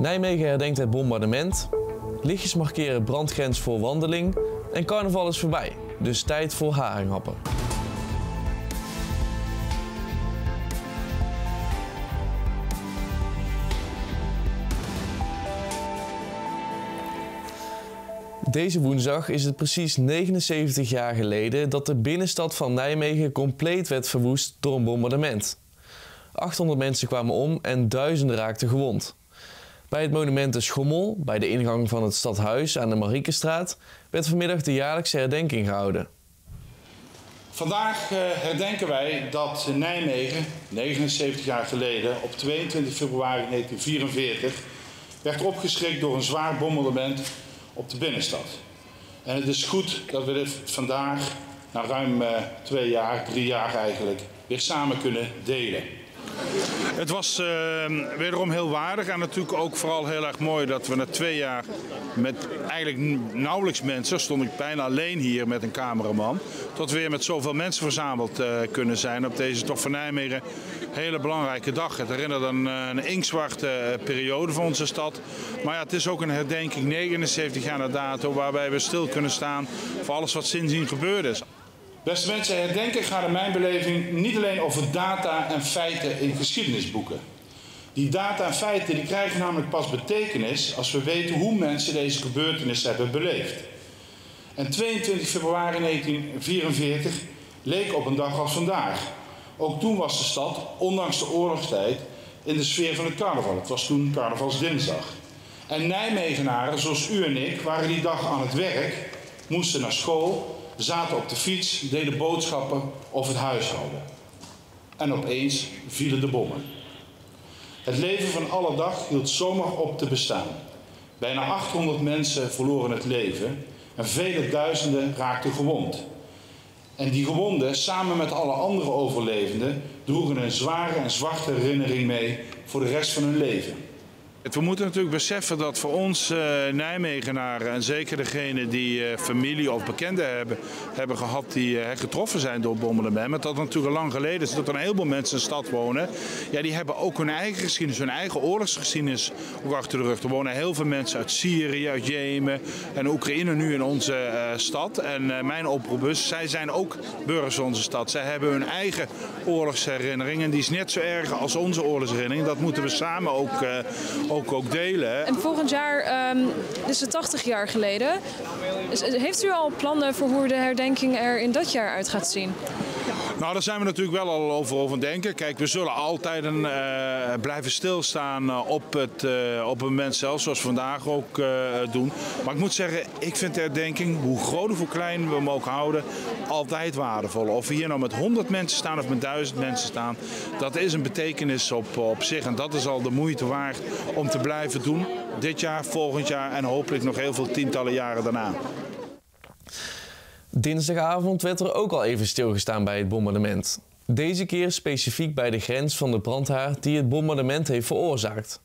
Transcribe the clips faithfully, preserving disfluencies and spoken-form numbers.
Nijmegen herdenkt het bombardement, lichtjes markeren brandgrens voor wandeling en carnaval is voorbij, dus tijd voor haringhappen. Deze woensdag is het precies negenenzeventig jaar geleden dat de binnenstad van Nijmegen compleet werd verwoest door een bombardement. achthonderd mensen kwamen om en duizenden raakten gewond. Bij het monument de Schommel, bij de ingang van het stadhuis aan de Mariekenstraat, werd vanmiddag de jaarlijkse herdenking gehouden. Vandaag herdenken wij dat Nijmegen, negenenzeventig jaar geleden, op tweeëntwintig februari negentien vierenveertig, werd opgeschrikt door een zwaar bombardement op de binnenstad. En het is goed dat we dit vandaag, na ruim uh, twee jaar, drie jaar eigenlijk, weer samen kunnen delen. Het was uh, wederom heel waardig en natuurlijk ook vooral heel erg mooi dat we na twee jaar met eigenlijk nauwelijks mensen, stond ik bijna alleen hier met een cameraman, tot we weer met zoveel mensen verzameld uh, kunnen zijn op deze toch voor Nijmegen hele belangrijke dag. Het herinnert aan uh, een inktzwarte uh, periode voor onze stad, maar ja, het is ook een herdenking negenenzeventig jaar na dato waarbij we stil kunnen staan voor alles wat sindsdien gebeurd is. Beste mensen, herdenken gaat in mijn beleving niet alleen over data en feiten in geschiedenisboeken. Die data en feiten die krijgen namelijk pas betekenis als we weten hoe mensen deze gebeurtenis hebben beleefd. En tweeëntwintig februari negentien vierenveertig leek op een dag als vandaag. Ook toen was de stad, ondanks de oorlogstijd, in de sfeer van het carnaval. Het was toen carnavalsdinsdag. En Nijmegenaren, zoals u en ik, waren die dag aan het werk, moesten naar school, zaten op de fiets, deden boodschappen of het huishouden. En opeens vielen de bommen. Het leven van alle dag hield zomaar op te bestaan. Bijna achthonderd mensen verloren het leven en vele duizenden raakten gewond. En die gewonden, samen met alle andere overlevenden, droegen een zware en zwarte herinnering mee voor de rest van hun leven. We moeten natuurlijk beseffen dat voor ons uh, Nijmegenaren en zeker degenen die uh, familie of bekenden hebben, hebben gehad die uh, getroffen zijn door bombardementen, dat natuurlijk lang geleden is dat er een heleboel mensen in de stad wonen. Ja, die hebben ook hun eigen geschiedenis, hun eigen oorlogsgeschiedenis ook achter de rug. Er wonen heel veel mensen uit Syrië, uit Jemen en Oekraïne nu in onze uh, stad. En uh, mijn oproep is, zij zijn ook burgers van onze stad. Zij hebben hun eigen oorlogsherinnering en die is net zo erg als onze oorlogsherinnering. Dat moeten we samen ook uh, Ook, ook delen. En volgend jaar um, is het tachtig jaar geleden. Dus, heeft u al plannen voor hoe de herdenking er in dat jaar uit gaat zien? Nou, daar zijn we natuurlijk wel al over over denken. Kijk, we zullen altijd een, uh, blijven stilstaan op het, uh, op het moment zelf, zoals we vandaag ook uh, doen. Maar ik moet zeggen, ik vind de herdenking, hoe groot of hoe klein we hem ook houden, altijd waardevol. Of we hier nou met honderd mensen staan of met duizend mensen staan, dat is een betekenis op, op zich. En dat is al de moeite waard om te blijven doen. Dit jaar, volgend jaar en hopelijk nog heel veel tientallen jaren daarna. Dinsdagavond werd er ook al even stilgestaan bij het bombardement. Deze keer specifiek bij de grens van de brandhaard die het bombardement heeft veroorzaakt.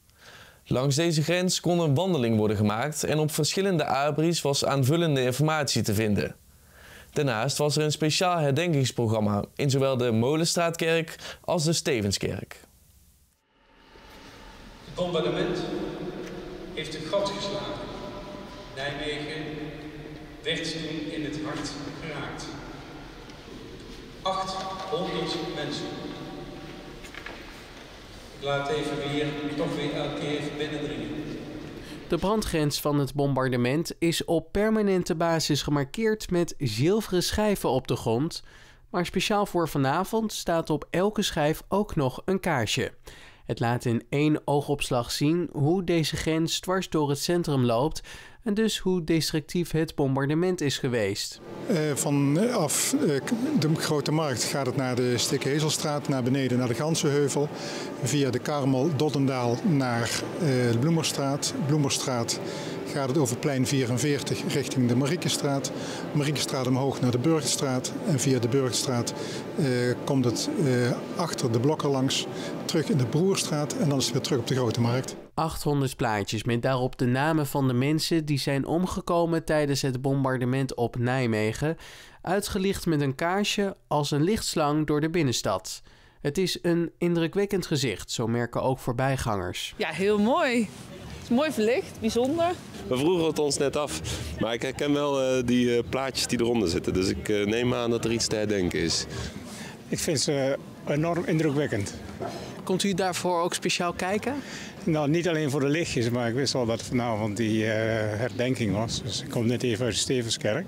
Langs deze grens kon een wandeling worden gemaakt en op verschillende abris was aanvullende informatie te vinden. Daarnaast was er een speciaal herdenkingsprogramma in zowel de Molenstraatkerk als de Stevenskerk. Het bombardement heeft een gat geslagen. Nijmegen werd toen in het hart geraakt. achthonderd mensen. Ik laat even weer, toch weer elke keer binnendringen. De brandgrens van het bombardement is op permanente basis gemarkeerd met zilveren schijven op de grond. Maar speciaal voor vanavond staat op elke schijf ook nog een kaarsje. Het laat in één oogopslag zien hoe deze grens dwars door het centrum loopt en dus hoe destructief het bombardement is geweest. Uh, vanaf uh, de Grote Markt gaat het naar de Stikke Hezelstraat, naar beneden naar de Ganzenheuvel, via de Karmel, Doddendaal naar uh, de Bloemerstraat. Bloemerstraat gaat het over Plein vierenveertig richting de Mariekenstraat. Mariekenstraat omhoog naar de Burgstraat en via de Burgstraat uh, komt het uh, achter de blokken langs, terug in de Broerstraat en dan is het weer terug op de Grote Markt. achthonderd plaatjes met daarop de namen van de mensen die zijn omgekomen tijdens het bombardement op Nijmegen, uitgelicht met een kaarsje als een lichtslang door de binnenstad. Het is een indrukwekkend gezicht, zo merken ook voorbijgangers. Ja, heel mooi. is mooi verlicht, bijzonder. We vroegen het ons net af, maar ik herken wel uh, die uh, plaatjes die eronder zitten. Dus ik uh, neem aan dat er iets te herdenken is. Ik vind ze uh, enorm indrukwekkend. Komt u daarvoor ook speciaal kijken? Nou, niet alleen voor de lichtjes, maar ik wist wel dat vanavond die uh, herdenking was. Dus ik kom net even uit de Stevenskerk.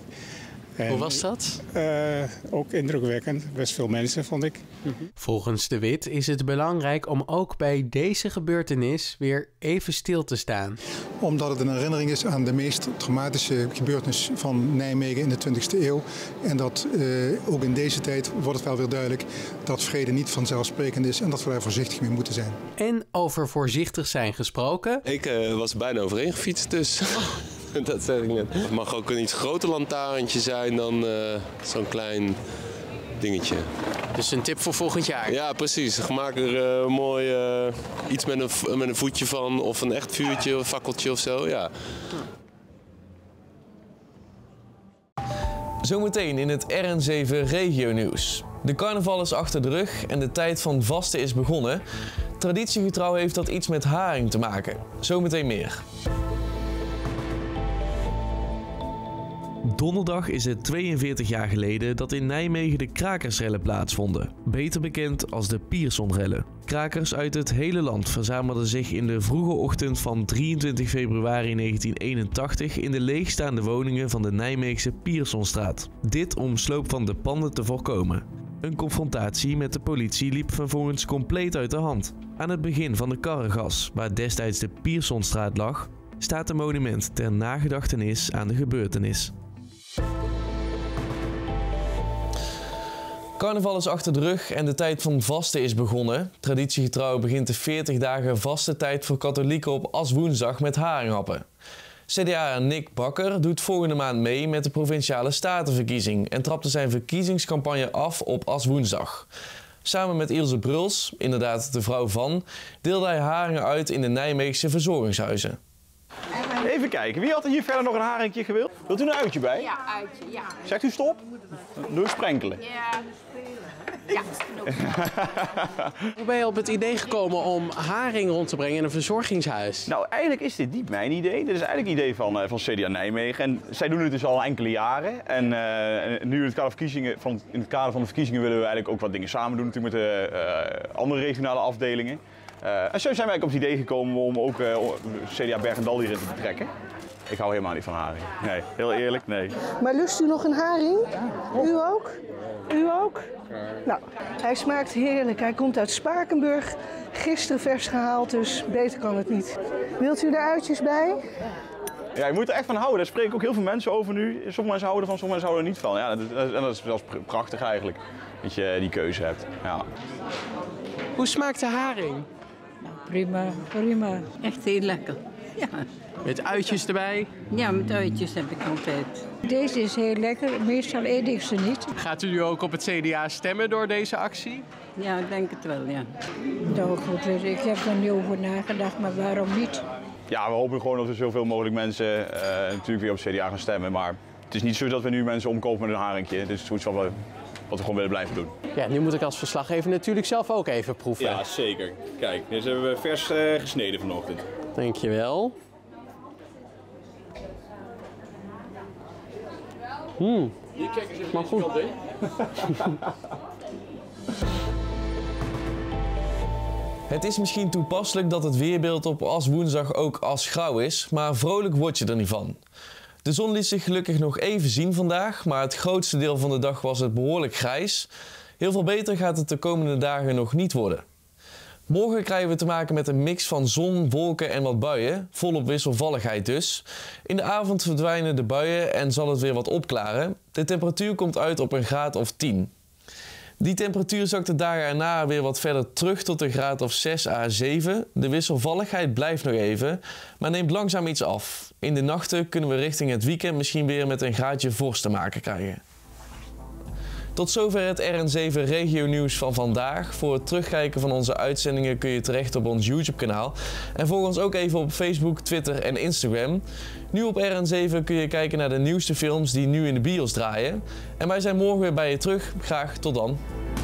En, hoe was dat? Uh, ook indrukwekkend. Best veel mensen, vond ik. Mm-hmm. Volgens De Wit is het belangrijk om ook bij deze gebeurtenis weer even stil te staan. Omdat het een herinnering is aan de meest traumatische gebeurtenis van Nijmegen in de twintigste eeuw. En dat uh, ook in deze tijd wordt het wel weer duidelijk dat vrede niet vanzelfsprekend is en dat we daar voorzichtig mee moeten zijn. En over voorzichtig zijn gesproken. Ik uh, was bijna overheen gefietst, dus... Dat zeg ik net. Het mag ook een iets groter lantaarntje zijn dan uh, zo'n klein dingetje. Dus een tip voor volgend jaar? Ja, precies. Maak er uh, mooi uh, iets met een, met een voetje van of een echt vuurtje, een fakkeltje of zo. Ja. Zometeen in het R N zeven regionieuws. De carnaval is achter de rug en de tijd van vasten is begonnen. Traditiegetrouw heeft dat iets met haring te maken. Zometeen meer. Donderdag is het tweeënveertig jaar geleden dat in Nijmegen de krakersrellen plaatsvonden, beter bekend als de Piersonrellen. Krakers uit het hele land verzamelden zich in de vroege ochtend van drieëntwintig februari negentien eenentachtig in de leegstaande woningen van de Nijmeegse Piersonstraat. Dit om sloop van de panden te voorkomen. Een confrontatie met de politie liep vervolgens compleet uit de hand. Aan het begin van de karregas, waar destijds de Piersonstraat lag, staat een monument ter nagedachtenis aan de gebeurtenis. Carnaval is achter de rug en de tijd van vasten is begonnen. Traditiegetrouw begint de veertig dagen vastentijd voor katholieken op Aswoensdag met haringhappen. C D A Nick Bakker doet volgende maand mee met de Provinciale Statenverkiezing en trapte zijn verkiezingscampagne af op Aswoensdag. Samen met Ilse Bruls, inderdaad de vrouw van, deelde hij haringen uit in de Nijmeegse verzorgingshuizen. Even kijken, wie had er hier verder nog een haringje gewild? Wilt u een uitje bij? Ja, uitje, ja. Zegt u stop? Door sprenkelen? Ja, ja. Hoe ben je op het idee gekomen om haring rond te brengen in een verzorgingshuis? Nou, eigenlijk is dit niet mijn idee. Dit is eigenlijk het idee van, uh, van C D A Nijmegen. En zij doen het dus al enkele jaren. En uh, nu in het, kader verkiezingen, van, in het kader van de verkiezingen willen we eigenlijk ook wat dingen samen doen natuurlijk met de uh, andere regionale afdelingen. Uh, en zo zijn wij op het idee gekomen om ook uh, C D A Bergendal hierin te betrekken. Ik hou helemaal niet van haring. Nee, heel eerlijk, nee. Maar lust u nog een haring? U ook? U ook? Nou, hij smaakt heerlijk. Hij komt uit Spakenburg. Gisteren vers gehaald, dus beter kan het niet. Wilt u daar uitjes bij? Ja, je moet er echt van houden. Daar spreken ook heel veel mensen over nu. Sommige mensen houden ervan, sommige mensen houden er niet van. Ja, dat, en dat is zelfs prachtig eigenlijk, dat je die keuze hebt. Ja. Hoe smaakt de haring? Nou, prima, prima. Echt heel lekker. Ja. Met uitjes erbij? Ja, met uitjes heb ik altijd. Deze is heel lekker, meestal eet ik ze niet. Gaat u nu ook op het C D A stemmen door deze actie? Ja, ik denk het wel, ja. Nou goed, dus ik heb er niet over nagedacht, maar waarom niet? Ja, we hopen gewoon dat er zoveel mogelijk mensen uh, natuurlijk weer op het C D A gaan stemmen. Maar het is niet zo dat we nu mensen omkopen met een haringje. Dit is zoiets wat we, wat we gewoon willen blijven doen. Ja, nu moet ik als verslaggever natuurlijk zelf ook even proeven. Ja, zeker. Kijk, dit hebben we vers uh, gesneden vanochtend. Dankjewel. Hmm. Hier kijken ze maar goed. Het is misschien toepasselijk dat het weerbeeld op Aswoensdag ook asgrauw is, maar vrolijk word je er niet van. De zon liet zich gelukkig nog even zien vandaag, maar het grootste deel van de dag was het behoorlijk grijs. Heel veel beter gaat het de komende dagen nog niet worden. Morgen krijgen we te maken met een mix van zon, wolken en wat buien, volop wisselvalligheid dus. In de avond verdwijnen de buien en zal het weer wat opklaren. De temperatuur komt uit op een graad of tien. Die temperatuur zakt de dagen erna weer wat verder terug tot een graad of zes à zeven. De wisselvalligheid blijft nog even, maar neemt langzaam iets af. In de nachten kunnen we richting het weekend misschien weer met een graadje vorst te maken krijgen. Tot zover het R N zeven Regio Nieuws van vandaag. Voor het terugkijken van onze uitzendingen kun je terecht op ons YouTube kanaal. En volg ons ook even op Facebook, Twitter en Instagram. Nu op R N zeven kun je kijken naar de nieuwste films die nu in de bios draaien. En wij zijn morgen weer bij je terug. Graag tot dan.